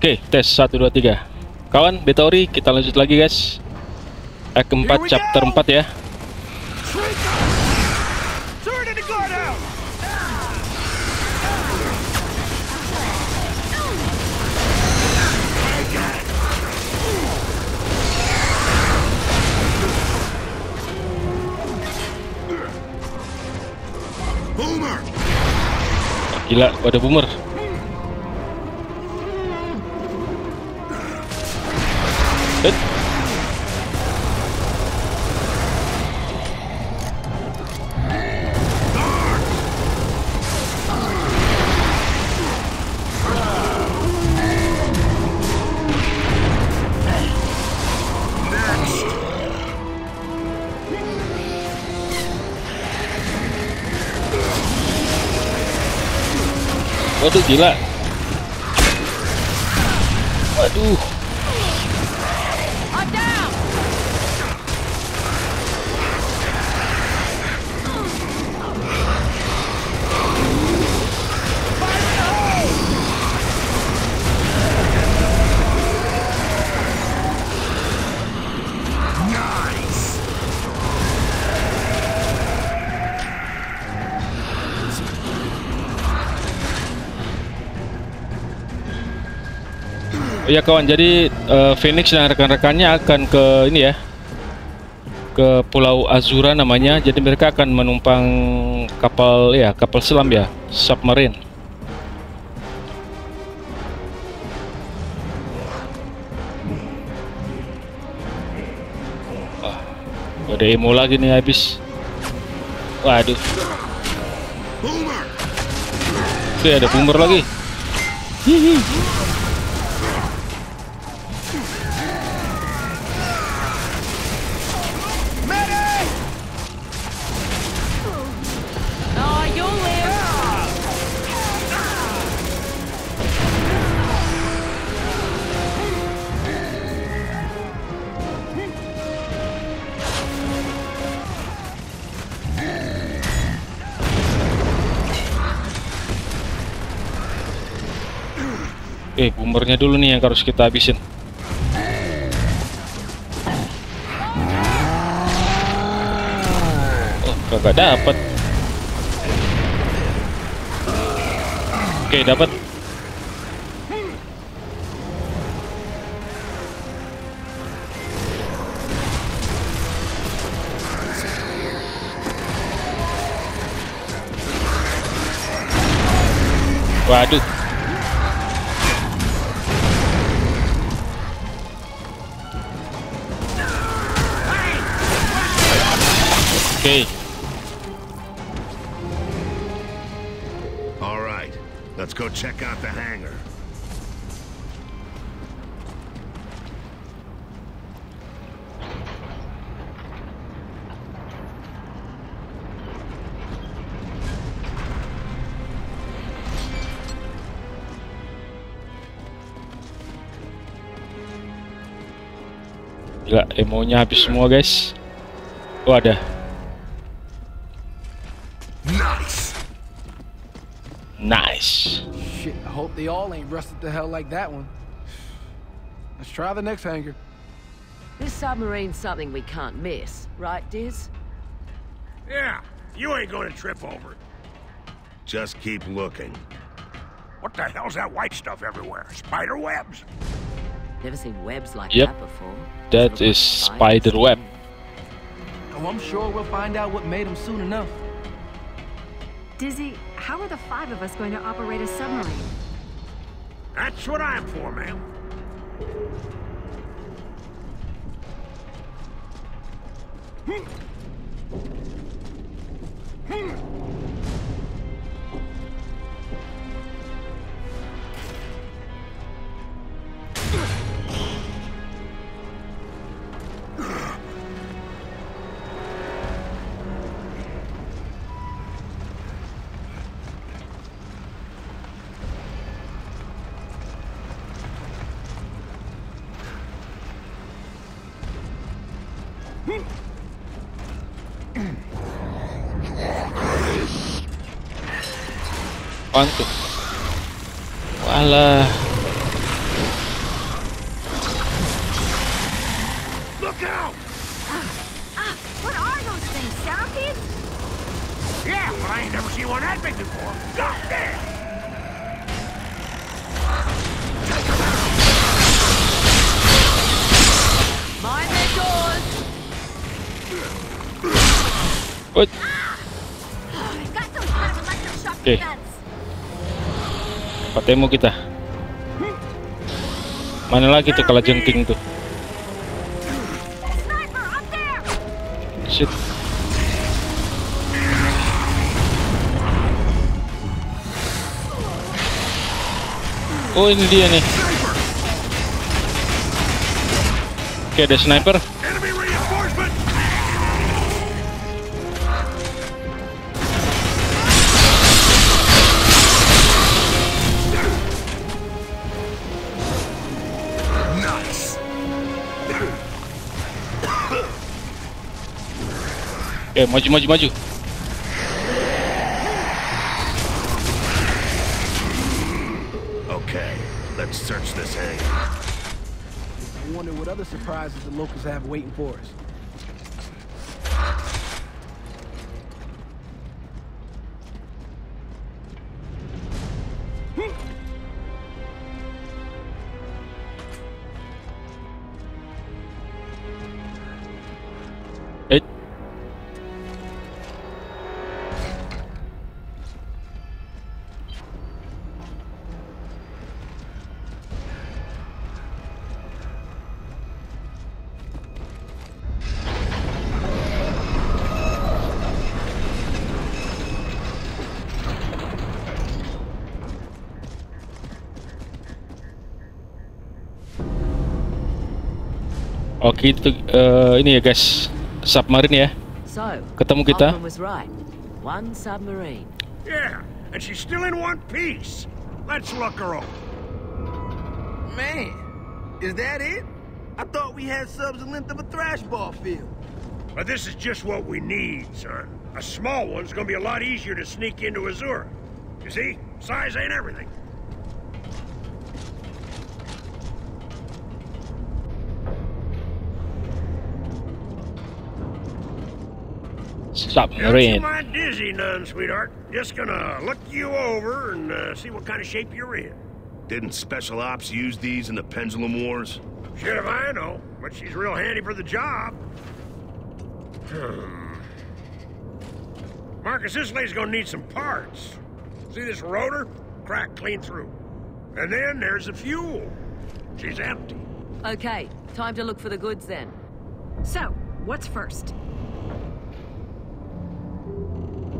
Oke, tes 1, 2, 3. Kawan, Betori, kita lanjut lagi guys. Act 4, chapter 4 ya. Gila, ada boomer. Hit. Waduh, gila. Waduh. Ya kawan, jadi Phoenix dan rekan-rekannya akan ke ini ya, ke Pulau Azura namanya. Jadi mereka akan menumpang kapal, ya kapal selam ya, submarine. Wah, ada emo lagi nih habis. Waduh. Oke, ada boomer lagi. Hihi. Boomernya dulu nih yang harus kita habisin. Oh, kagak dapat. Oke, dapat. Waduh. Okay. All right, let's go check out the hangar. Gila, emonya habis semua, guys. Oh, ada. Nice. Shit, I hope they all ain't rusted to hell like that one. Let's try the next hangar. This submarine's something we can't miss, right, Diz? Yeah, you ain't gonna trip over it. Just keep looking. What the hell's that white stuff everywhere? Spider webs? Never seen webs like that before. That is spider web. Oh, I'm sure we'll find out what made them soon enough. Dizzy, how are the 5 of us going to operate a submarine? That's what I'm for, ma'am. Walah. go! What are those things, centipedes? Yeah, but I ain't never seen one that big before. God damn! Take them out! Mind their doors! What? I've got those kind of electroshock defense. Patemo kita. Mana lagi tuh kalau jenting tuh? Shit. Oh, ini dia nih. Oke, ada sniper. Oke, maju. Search this area. I wonder what other surprises the locals have waiting for us. Oke, itu ini ya guys, submarine ya. Ketemu kita. Yeah, and she's still in one piece. Let's look her up. Man, is that it? I thought we had subs the length of a thrash ball field. But this is just what we need, sir. A small one's gonna be a lot easier to sneak into Azura. You see, size ain't everything. Stop, Marine. Don't you dizzy none, sweetheart. Just gonna look you over and see what kind of shape you're in. Didn't Special Ops use these in the Pendulum Wars? Shit if I know, but she's real handy for the job. Marcus, this lady's gonna need some parts. See this rotor? Crack clean through. And then there's the fuel. She's empty. Okay, time to look for the goods then. So, what's first?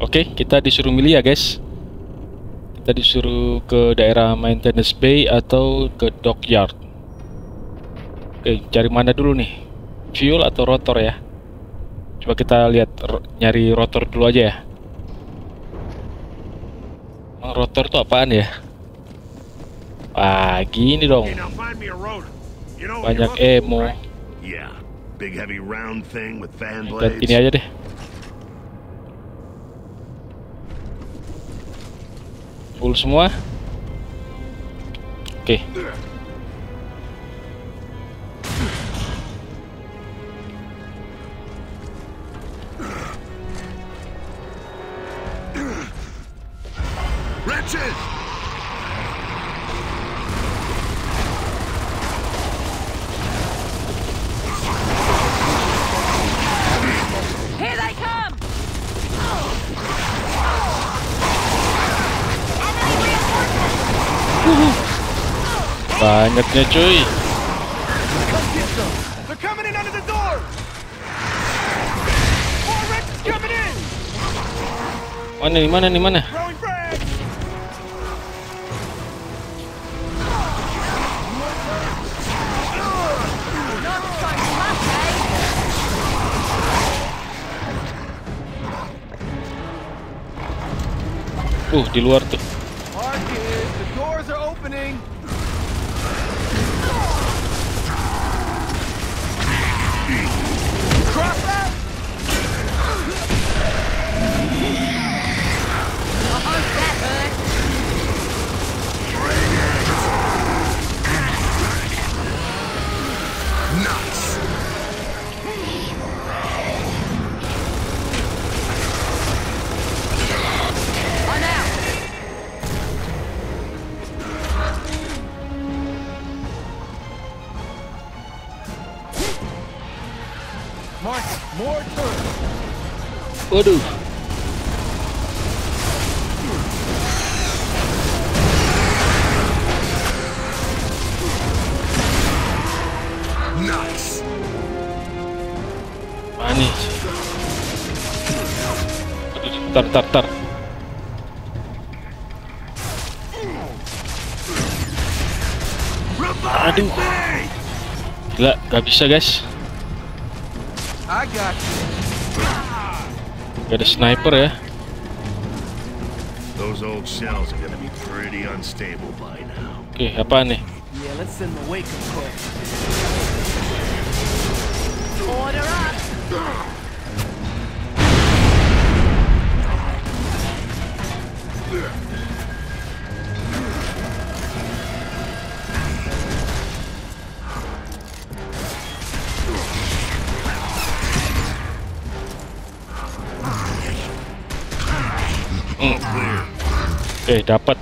Oke, kita disuruh milih ya guys. Kita disuruh ke daerah maintenance bay atau ke dockyard. Oke, cari mana dulu nih? Fuel atau rotor ya? Coba kita lihat, nyari rotor dulu aja ya. Rotor tuh apaan ya? Ah, gini dong. Banyak emo. Lihat ini aja deh. Full semua. Oke. Wretches. Here they come. Banyaknya cuy. Mana? Di luar tuh. More turrets. Aduh. Nice. Manis. Tar. Aduh. Gila, gak bisa, guys. Got a sniper, yeah. Those old shells are gonna be pretty unstable by now. Okay, apa nih? Yeah, let's send the wake up call. Order up. Okay, dapat.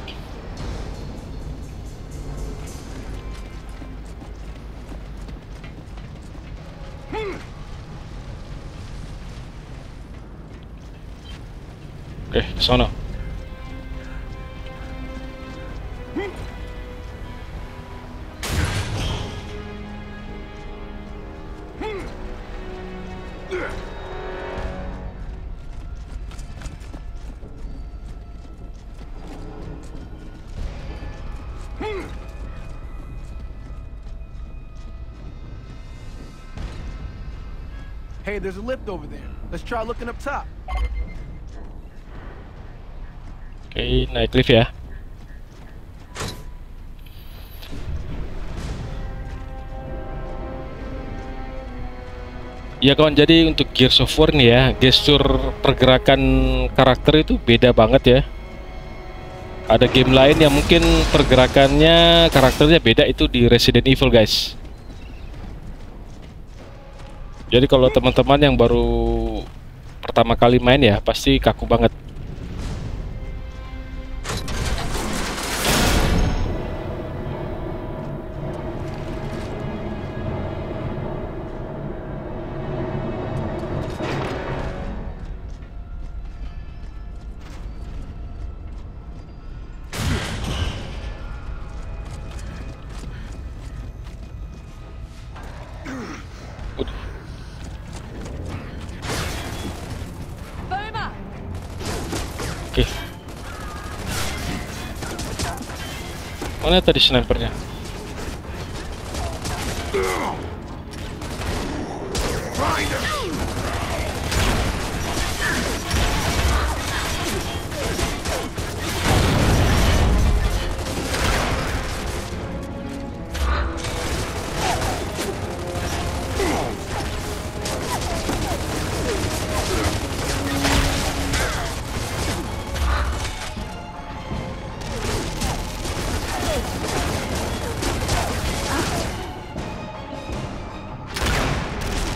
Okay, kesana. Hey, there's a lift over there. Let's try looking up top. Okay, naik lift ya. Ya kawan, jadi untuk Gears of War nih ya, gestur pergerakan karakter itu beda banget ya. Ada game lain yang mungkin pergerakannya, karakternya beda, itu di Resident Evil, guys. Jadi kalau teman-teman yang baru pertama kali main ya pasti kaku banget. Mana tadi snipernya?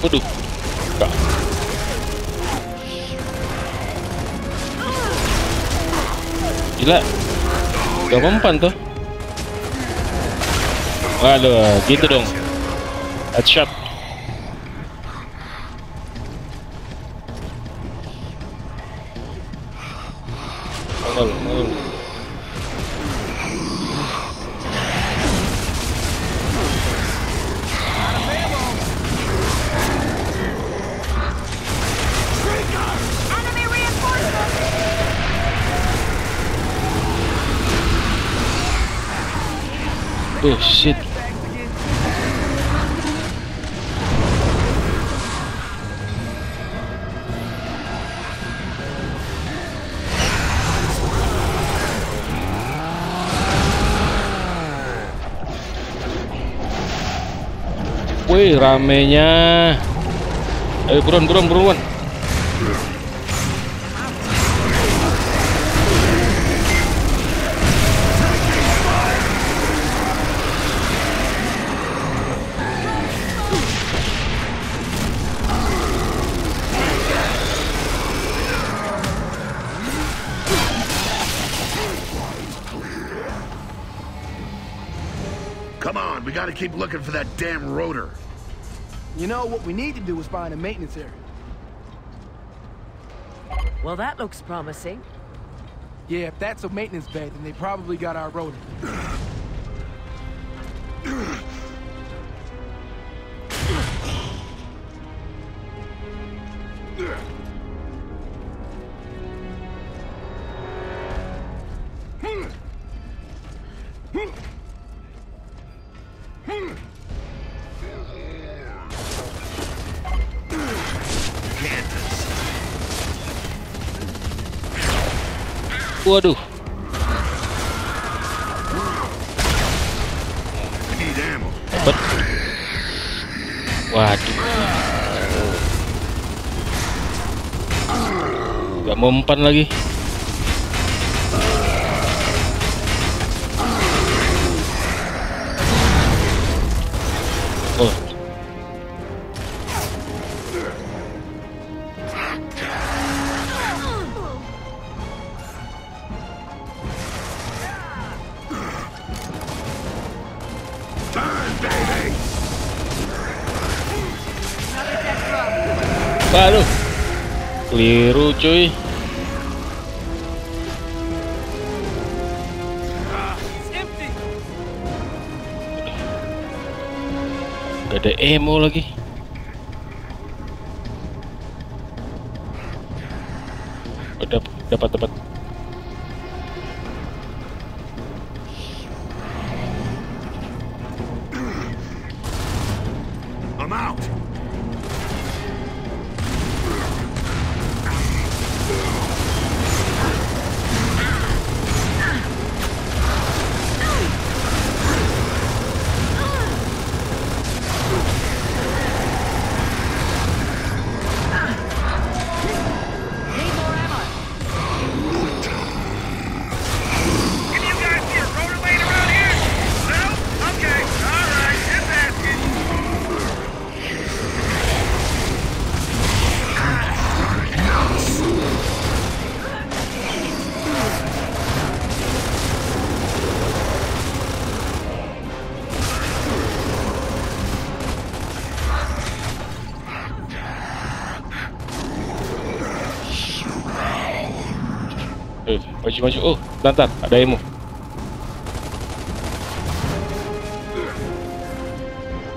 Waduh, enggak. Gila, udah mempan tuh. Waduh, gitu dong. Headshot. Waduh. Oh shit. Wih, ramenya. Ayo buruan. Keep looking for that damn rotor. You know what we need to do is find a maintenance area. Well, that looks promising. Yeah, if that's a maintenance bay, then they probably got our rotor. Waduh. Cepet. Waduh. Gak mau mempan lagi. Aduh, keliru cuy. Gak ada ammo lagi. Udah dapat I'm out. Maju-maju, oh lantar, ada emu.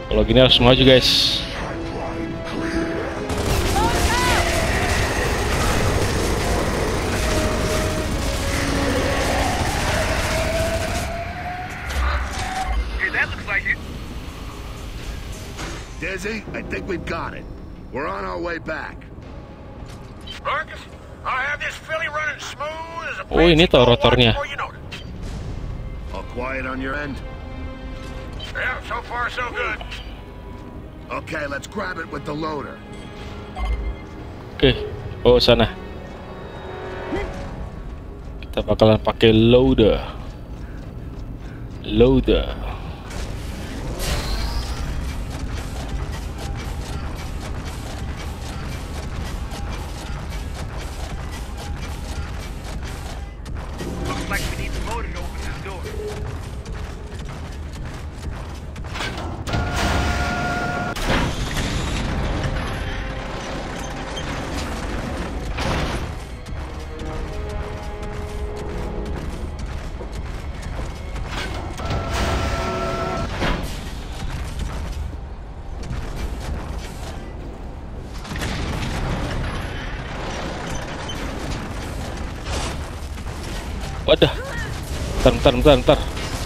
Kalau gini harus maju guys. Hey, that looks like it. Dizzy, I think we've got it. We're on our way back. Marcus, I have this filly running smooth. Oh, ini tuh rotornya. Oke, oh sana. Kita bakalan pakai loader. Wadah, bentar.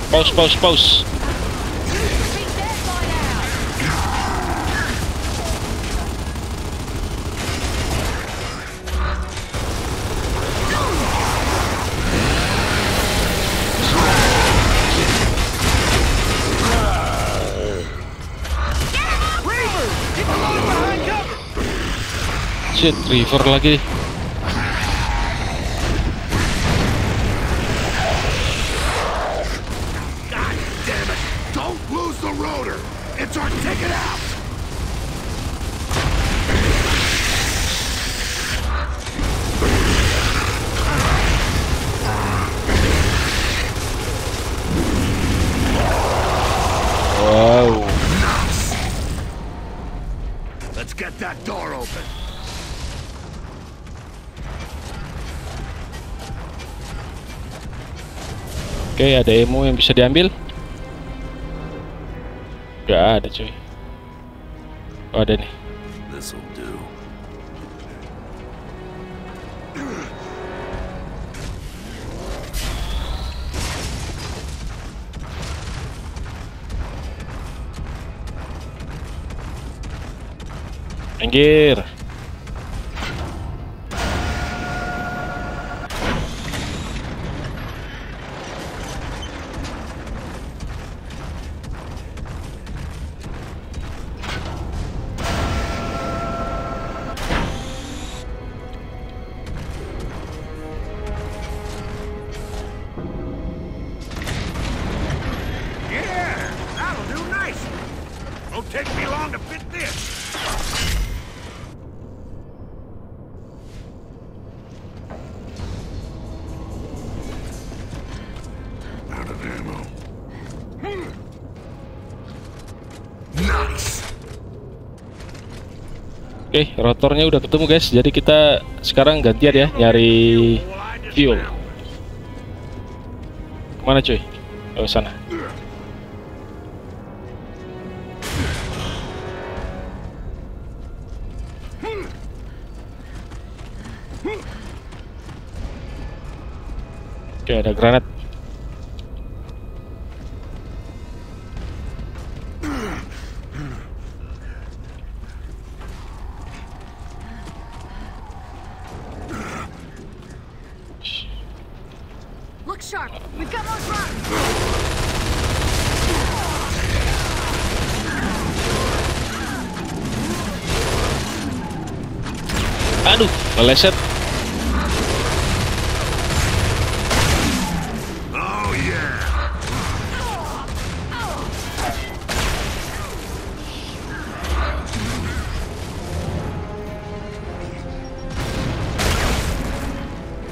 Pause. Shit, river lagi. Let's get that door open. Oke, ada ammo yang bisa diambil? Gak ada cuy. Oh, ada nih. Anjir. Oke, rotornya udah ketemu guys, jadi kita sekarang gantian ya nyari fuel. Kemana cuy? Oh sana. Oke, ada granat. Aduh, meleset. Oh yeah.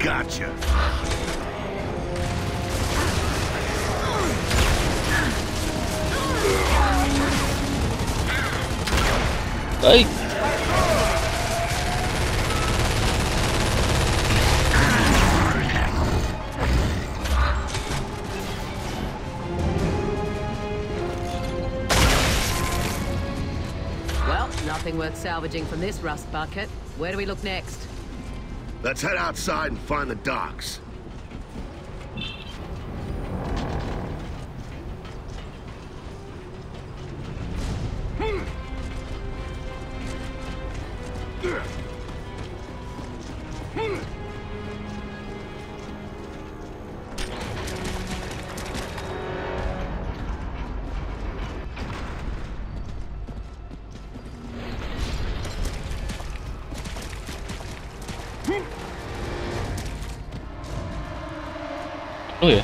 Gotcha. Baik. Worth salvaging from this rust bucket. Where do we look next? Let's head outside and find the docks. Oh ya.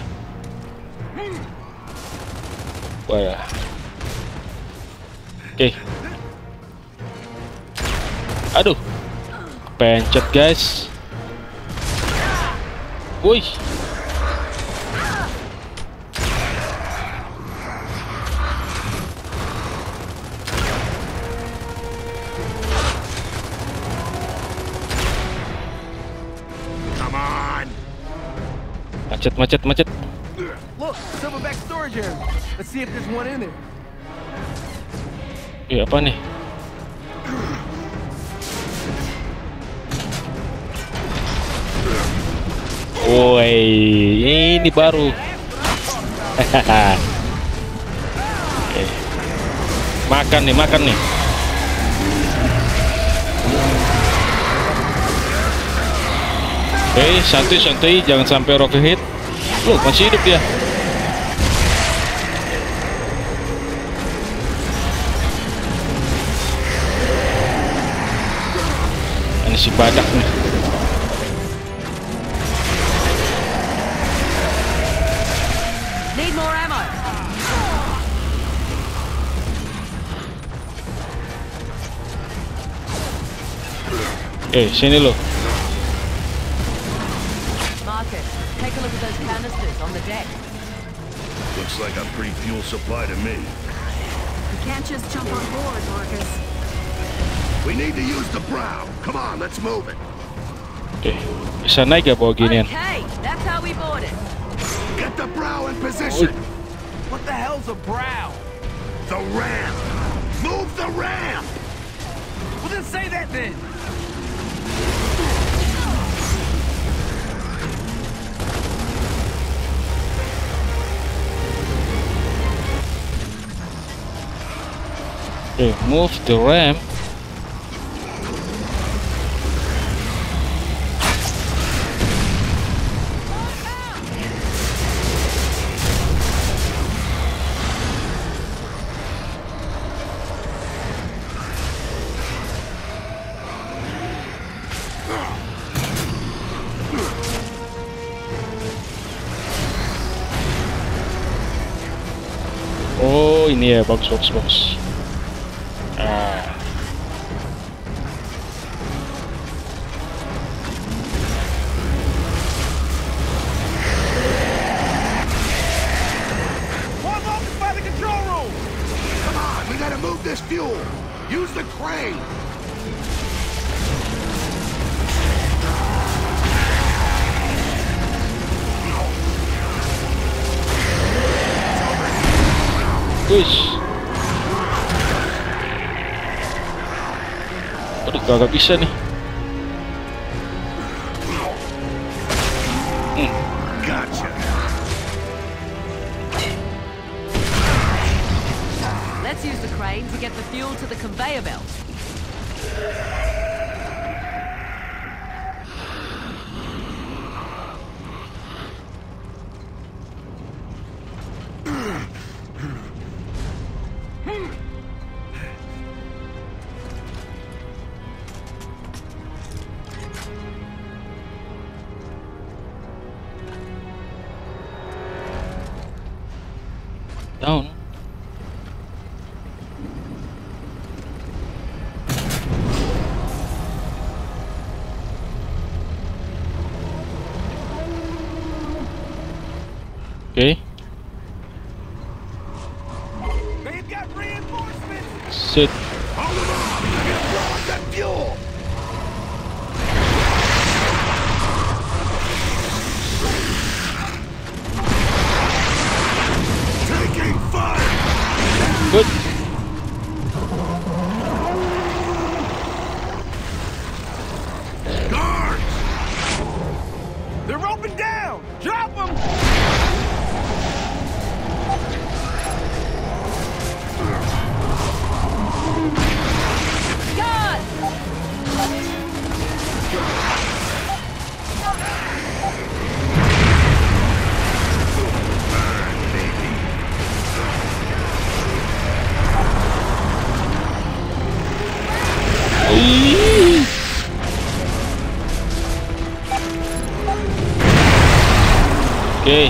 Wah ya. Oke. Aduh. Pencet guys. Wih. Macet. Look, silverback storage area. Let's see if there's one in there. Ya, apa nih? Woi, ini baru. Okay. Makan nih. Oke, santai, jangan sampai rocket hit. Loh, masih hidup dia. Ini si badak nih. Need more ammo. Sini loh. Take a look at those canisters on the deck. Looks like a free fuel supply to me. You can't just jump on board, Marcus. We need to use the prow. Come on, let's move it. Okay, that's how we board it. Get the prow in position. What the hell's a prow? The ramp. Move the ramp. Well, then say that then. Okay, move the ramp. Oh, ini ya, box. Gak bisa nih. Gotcha. Let's use the crane to get the fuel to the conveyor belt. Okay. They've got reinforcements. Sit. Hold them off. They're gonna blow up that fuel. Taking fire. Good. Guards. They're roping down. Drop them. Okay.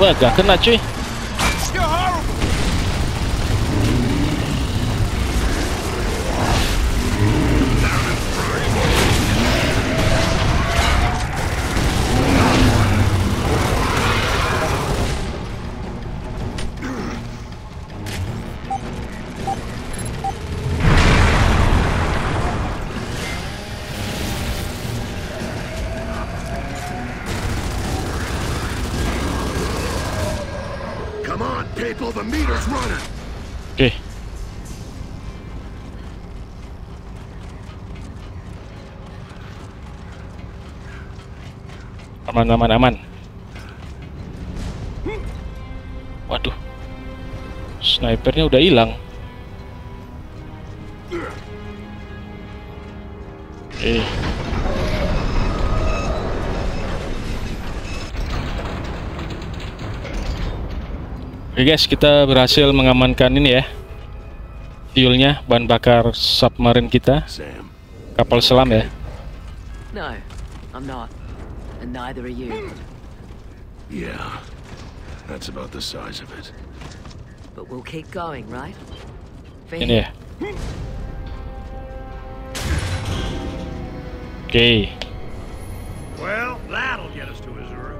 Wah, gak kena cuy. The meter's running. Okay. Aman. Waduh. Snipernya udah hilang. Eh. Oke guys, kita berhasil mengamankan ini ya, fuelnya, bahan bakar submarine kita, kapal selam ya. No, I'm not, and neither are you. Yeah, that's about the size of it. But we'll keep going, right? Ini ya. Oke. Well, that'll get us to Azura.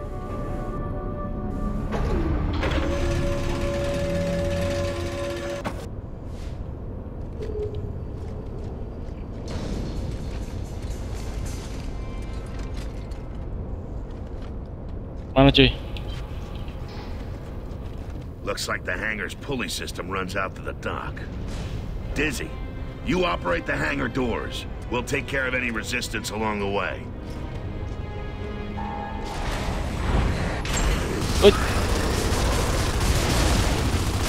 Mana cuy. Looks like the hangar's pulley system runs out to the dock. Dizzy, you operate the hangar doors. We'll take care of any resistance along the way. Good.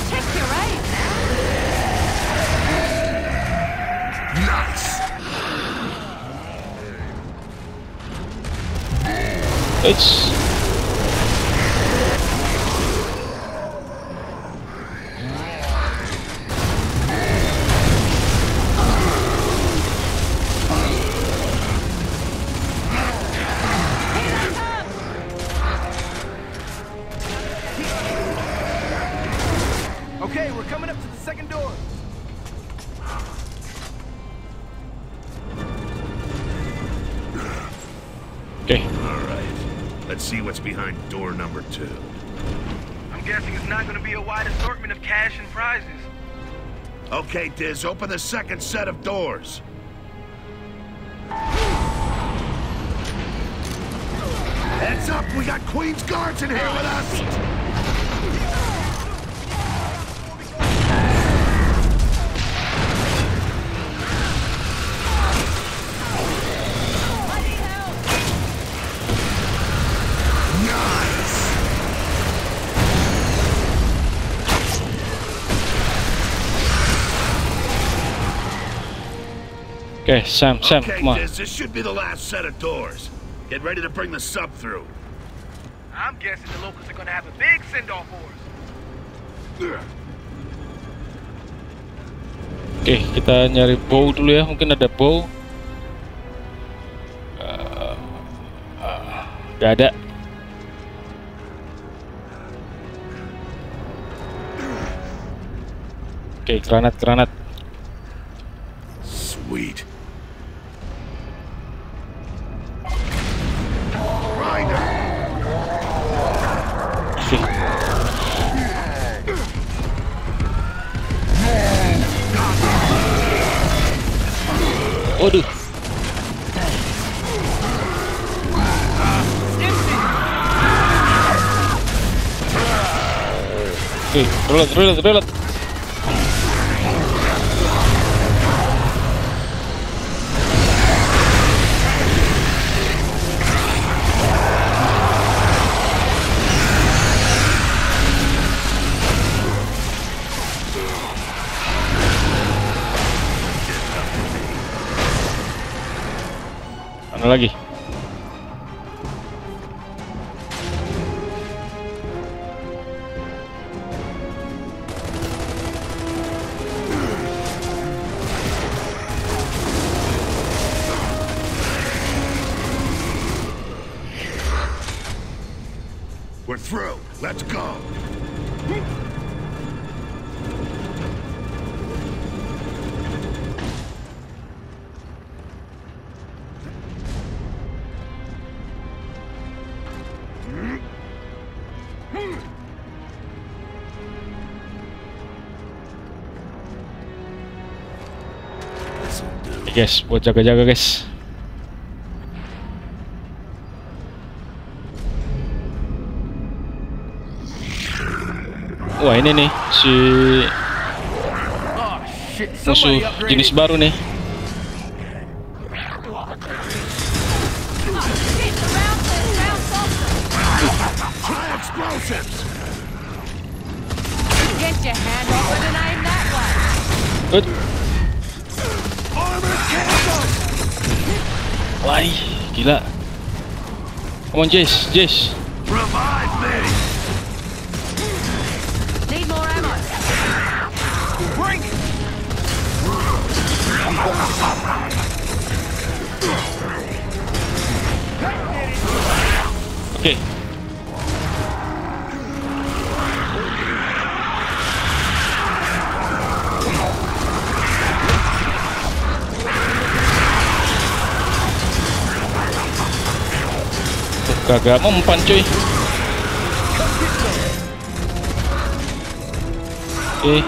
Check your right now. Nice. It's. Behind door number 2. I'm guessing it's not going to be a wide assortment of cash and prizes. Okay, Diz, open the second set of doors. Heads up, we got Queen's guards in here with us! Okay, Sam, come on. This should be the last set of doors. Get ready to bring the sub through. I'm guessing the locals are gonna have a big send-off for us. Okay, kita nyari bow dulu ya. Mungkin ada bow. Gak ada. Okay, granat. Sweet. Waduh. Oke, reload. Lagi. We're through. Let's go. Guys, buat jaga-jaga guys. Wah, ini nih si musuh jenis baru nih. Good. Wah, gila. Come on, Jace. Revive me. Need more ammo. Break. Okay. Kagak mempan cuy. Okay.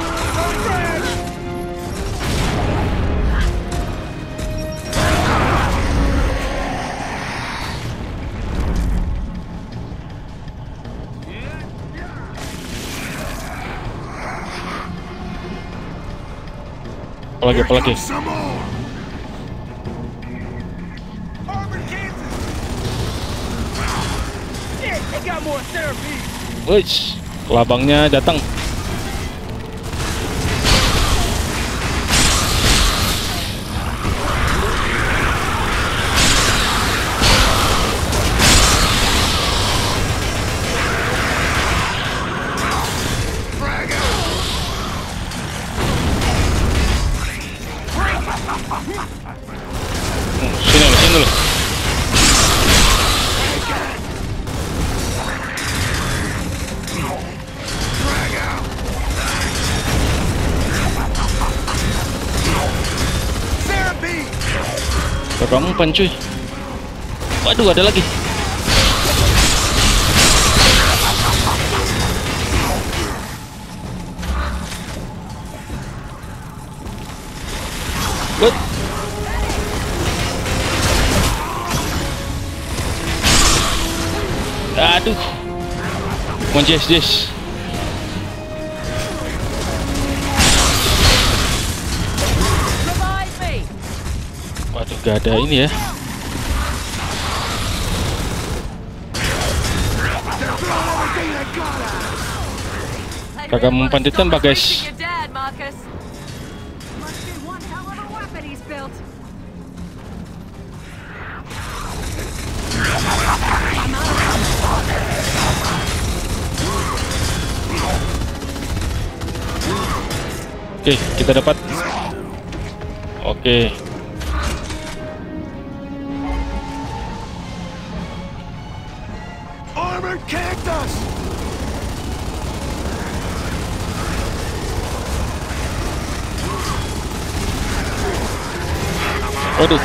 Palagi. Wush, labangnya datang. Kamu pencuy. Waduh, ada lagi. Good. Aduh. Monjes. Gak ada ini ya. Kagak mempan ditembak, guys. Oke, kita dapat. Oke. Waduh.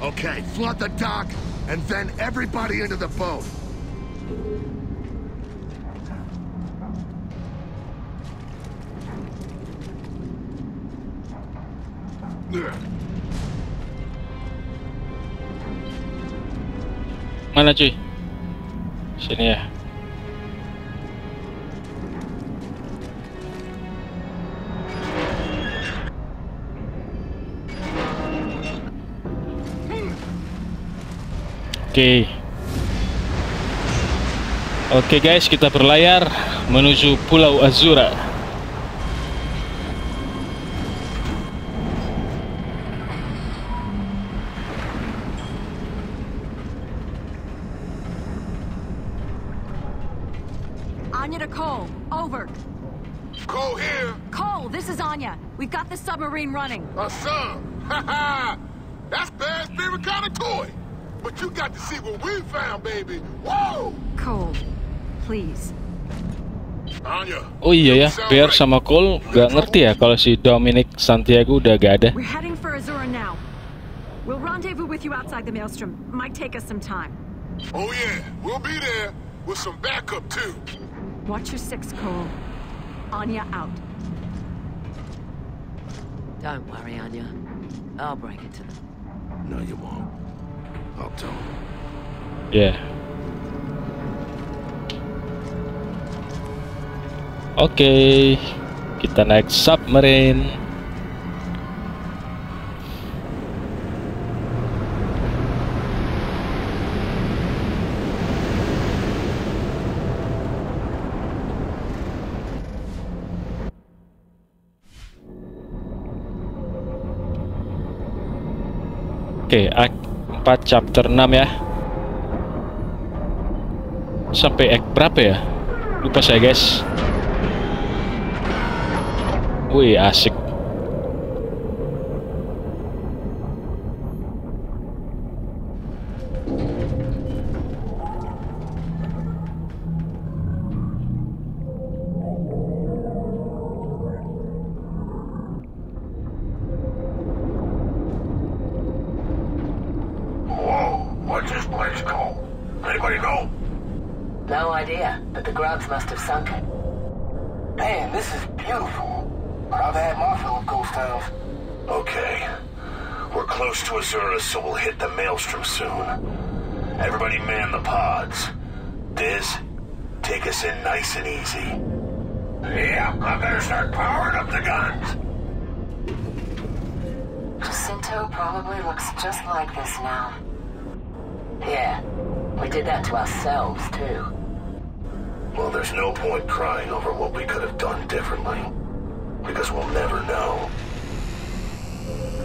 Okay, flood the dock and then everybody into the boat. Mana cuy? Sini ya. Oke, guys, kita berlayar menuju Pulau Azura. Running. A sub? Ha-ha! That's Bear's favorite kind of toy. But you got to see what we found, baby. Whoa! Cole, please. Anya. Oh iya ya, Bear sama Cole gak ngerti ya kalau si Dominic Santiago udah gak ada. We're heading for Azura now. We'll rendezvous with you outside the maelstrom. Might take us some time. Oh yeah, we'll be there with some backup too. Watch your six, Cole. Anya out. Don't worry, Anya. I'll break it to them. No, you won't. I'll tell them. Yeah. Okay. Kita naik submarine. Oke, Act 4 chapter 6 ya. Sampai Act berapa ya? Lupa saya, guys. Wih, asik. I've had my fill of ghost towns. Okay. We're close to Azura, so we'll hit the maelstrom soon. Everybody man the pods. Diz, take us in nice and easy. Yeah, I better start powering up the guns. Jacinto probably looks just like this now. Yeah, we did that to ourselves, too. Well, there's no point crying over what we could have done differently, because we'll never know.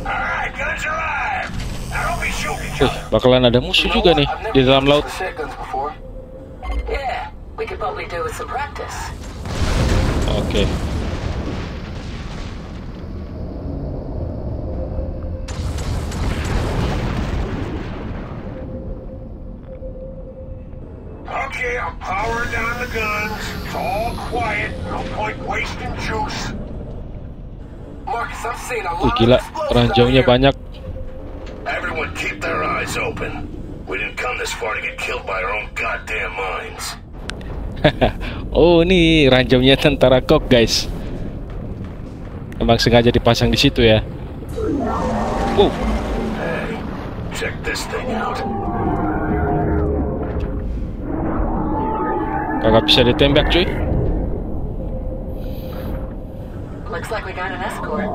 Alright, guns are live! I don't be shooting each other. Bakalan ada musuh juga nih di dalam laut. Yeah, we could probably do with some practice. Okay. Okay, I'm powering down the guns. It's all quiet. No point wasting juice. Marcus, I've seen a lot of explosions. Everyone keep their eyes open. We didn't come this far to get killed by our own goddamn minds. Oh, ini ranjaunya tentara kok, guys. Emang sengaja dipasang di situ ya. Oh. Hey, check this thing out. Kagak bisa ditembak, cuy. Looks like we got an escort.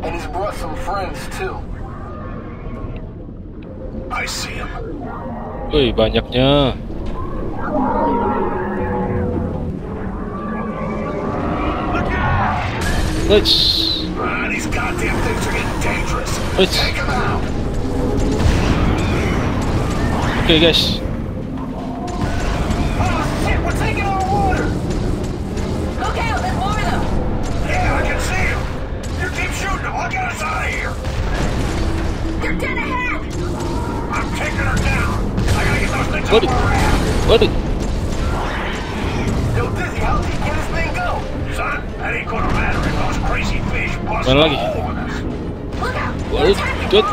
And he's brought some friends too. I see him. Wih, banyaknya. Let's. These goddamn things are getting dangerous. Let's take them out. Okay, guys. Oh shit, we're taking on water. Look out, there's more of them. Yeah, I can see them. You keep shooting them. I'll get us out of here. They're dead ahead. I'm taking her down. I gotta get those things off our ass. What? Yo, Dizzy, how did he get his thing go? Son, that ain't gonna matter if those crazy fish bust all over us. Look out. What? Good.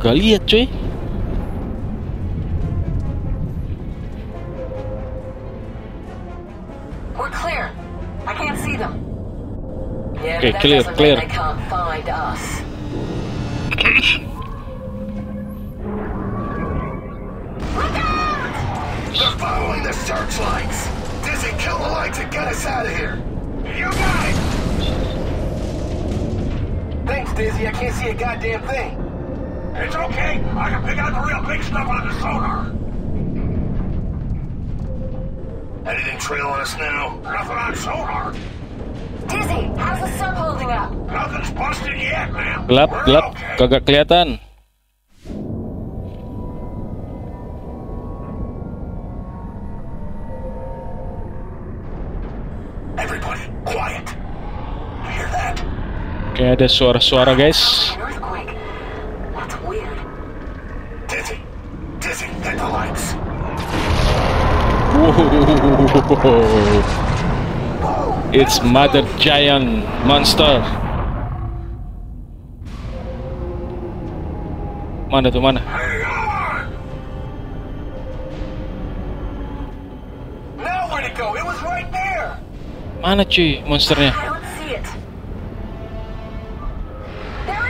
Gak lihat cuy. We're clear. I can't see them. Yeah, okay, clear. They can't find us. Look out! They're following the searchlights. Dizzy, kill the lights and get us out of here. You got it. Thanks, Dizzy. I can't see a goddamn thing. It's okay. I can pick out the real big stuff on the sonar. Anything trail on us now? Nothing on sonar. Dizzy, how's the sub holding up? Nothing's busted yet, man. Gelap, okay. Kagak kelihatan. Everybody, quiet. Hear that? Kayak ada suara-suara, guys. It's mother giant monster. Mana? Now where to go? It was right there. Mana cuy monsternya? I don't see it. There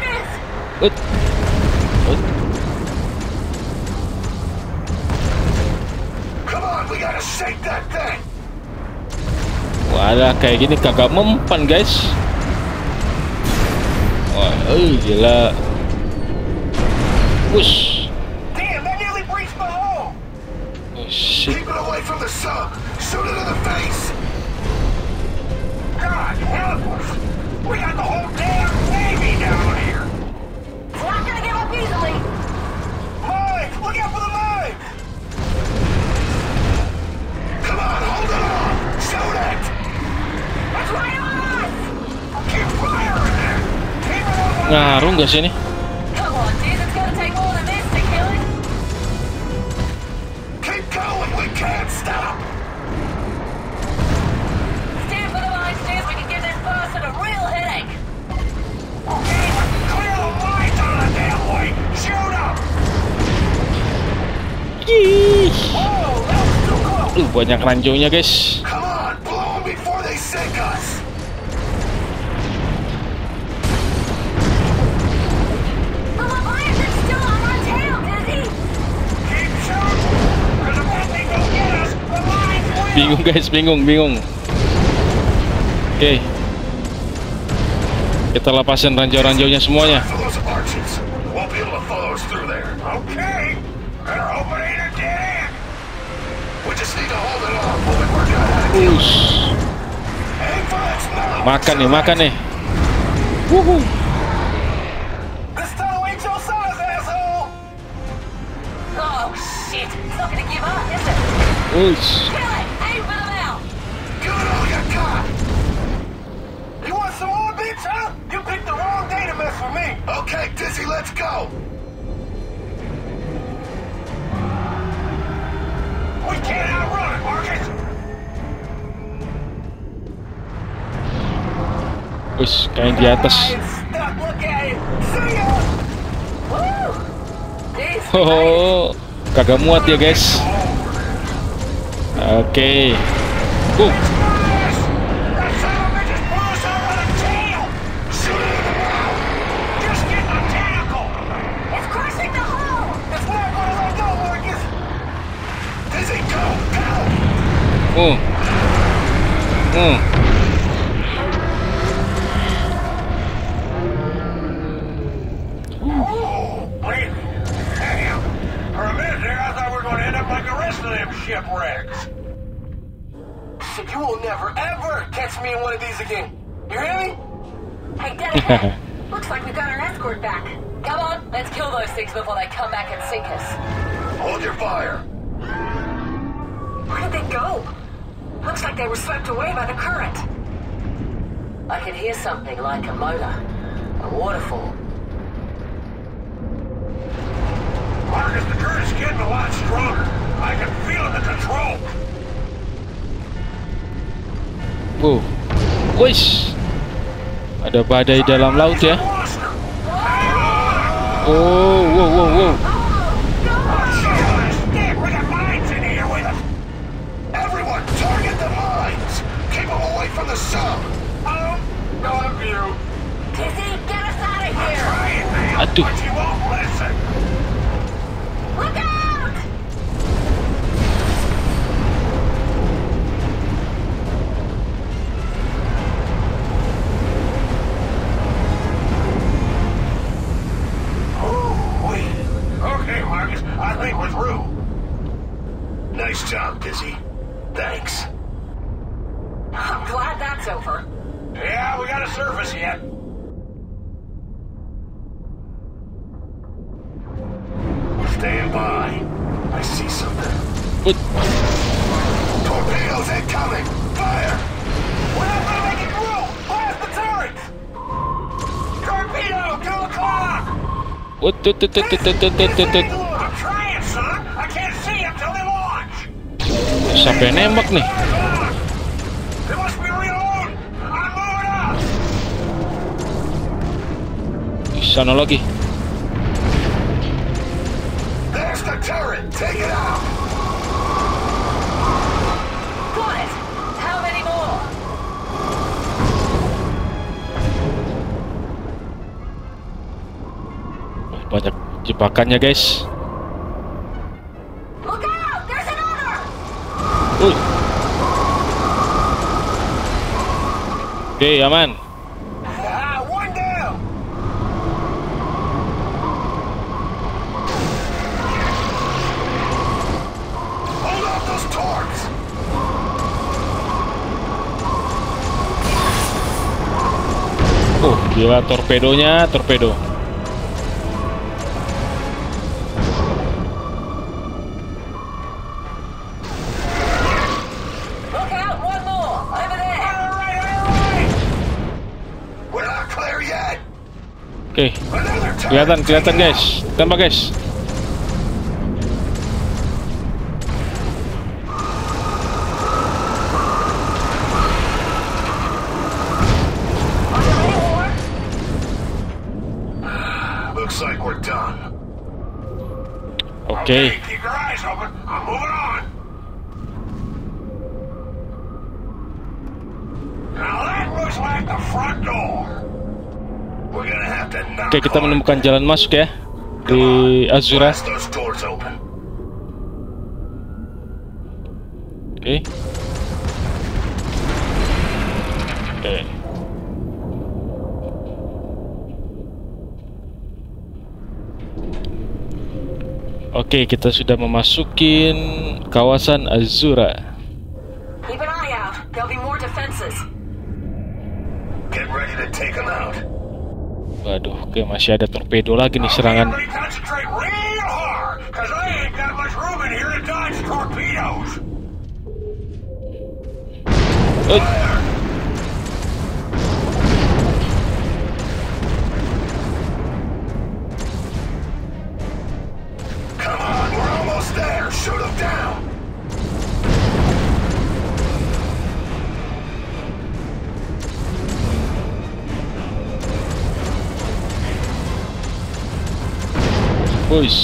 it is. Walah, kayak gini kagak mempan, guys. Wah, gila. Push. Damn, that nearly breached my hole. Oh shit. Keep it away from the sub. Shoot it in the face. God help us. We got the whole damn Navy down here. We're not gonna give up easily. Mines, look out for the mines. Come on, hold it off! Shoot it! That's right on us! Keep firing there! Keep it on us! Ngaruh nggak sih ini? Come on, dude, it's gonna take more than this to kill it! Keep going, we can't stop! Banyak ranjaunya, guys. Bingung, guys, bingung. Oke. Kita lepasin ranjau-ranjaunya semuanya. Ush. Makan nih. Wuhu. Ush. Okay, Dizzy, let's go. We can't outrun it, Marcus. Wis, kain di atas. Oh, kagak muat ya, guys. Oke. For a minute there, I thought we were going to end up like the rest of them shipwrecks. So you will never, ever catch me in one of these again. You hear me? Hey, Daddy, looks like we got our escort back. Come on, let's kill those things before they come back and sink us. Hold your fire. Where did they go? Looks like they were swept away by the current. I could hear something like a motor, a waterfall. Marcus, the current's getting a lot stronger. I can feel it in the control. Wow, wish. Ada badai dalam laut ya. Oh, wow. Aduh. Okay, Marcus, I think we're through. Nice job, Dizzy. Thanks. I'm glad that's over. Yeah, we got a surface yet. Stand by. I see something. What? Torpedoes incoming! Fire! We're not gonna make it through! Blast the turrets! Torpedo! 2 o'clock! What? I'm trying, son! I can't see them till they launch! Siapa yang nembak nih? They must be reload! I'm moving up! Sana lagi. Turret, take it out! Got it! How many more? Banyak jebakannya, guys. Look out! There's another! Okay, aman. Gila torpedonya, Oke. Kelihatan, guys. Tembak, guys. Okay. Keep your eyes open. I'm moving on. Now that looks like the front door. We're gonna have to knock. Oke, kita menemukan jalan masuk ya di Azura. Oke. Oke. Oke, kita sudah memasukin kawasan Azura. Keep an eye out. There'll be more defenses. Get ready to take them out. Waduh, oke, masih ada torpedo lagi nih serangan. There, shoot him down. Boys.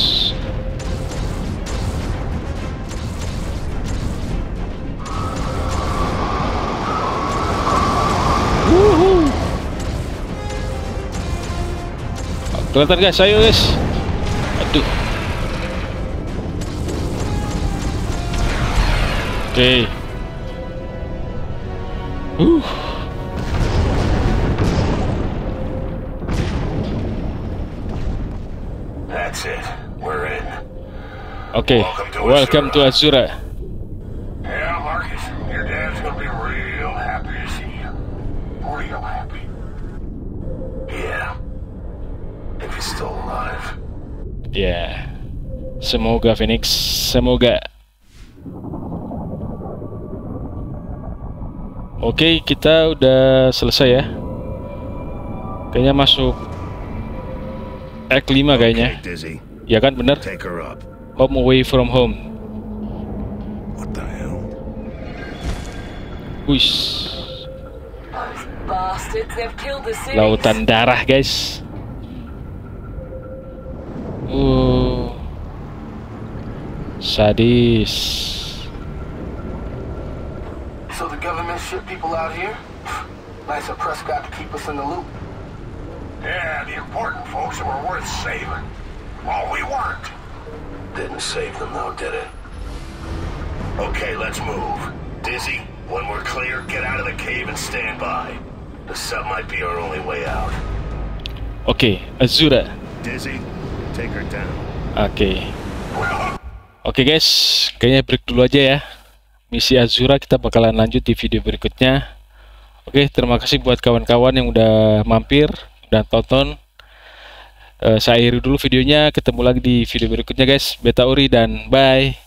Woohoo. Kelihatan guys, ayo guys. Aduh. Oke. That's it. We're in. Oke, welcome to Azura. Yeah, Marcus, your dad's gonna be real happy to see you. Real happy. Yeah. If he's still alive. Yeah. Semoga Phoenix, semoga. Oke, kita udah selesai ya. Kayaknya masuk Act 5 kayaknya. Ya kan benar? Home away from home. Wish. Lautan darah, guys. Sadis. So the government shipped people out here? Nice of Prescott to keep us in the loop. Yeah, the important folks that were worth saving. Well, we weren't. Didn't save them though, did it? Okay, let's move. Dizzy, when we're clear, get out of the cave and stand by. The sub might be our only way out. Okay, Azura. Dizzy, take her down. Okay. Okay guys, kayaknya break dulu aja ya. Misi Azura kita bakalan lanjut di video berikutnya. Oke, terima kasih buat kawan-kawan yang udah mampir dan tonton. Saya akhiri dulu videonya, ketemu lagi di video berikutnya guys. Beta Uri dan bye.